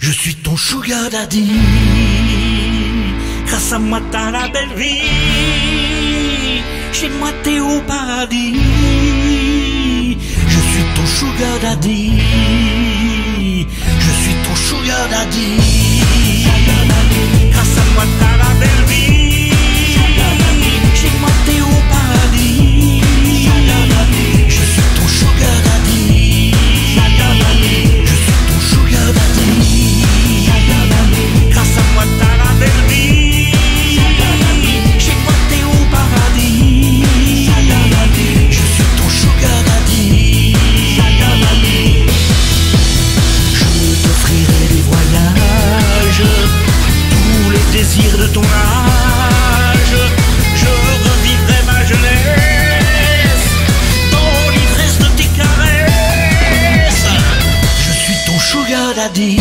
Je suis ton sugar daddy, grâce à moi t'as la belle vie, chez moi t'es au paradis. Je suis ton sugar daddy, je suis ton sugar daddy, grâce à moi t'as la belle vie, chez moi t'es au paradis. Je suis ton sugar daddy, je suis ton sugar daddy. De ton âge, je revivrai ma jeunesse dans l'ivresse de tes caresses. Je suis ton sugar daddy,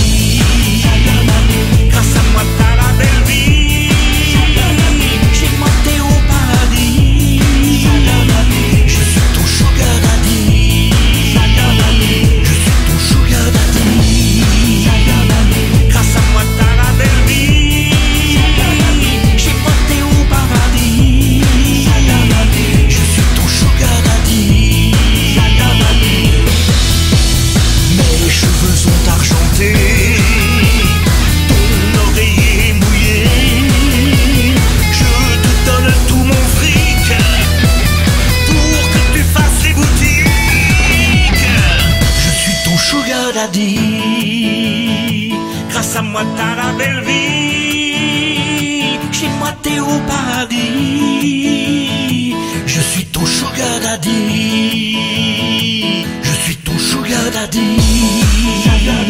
grâce à moi t'as la belle vie, chez moi t'es au paradis. Je suis ton sugar daddy, je suis ton sugar daddy, grâce à moi t'as la belle vie. Grâce à moi t'as la belle vie, chez moi t'es au paradis. Je suis ton sugar daddy, je suis ton sugar daddy.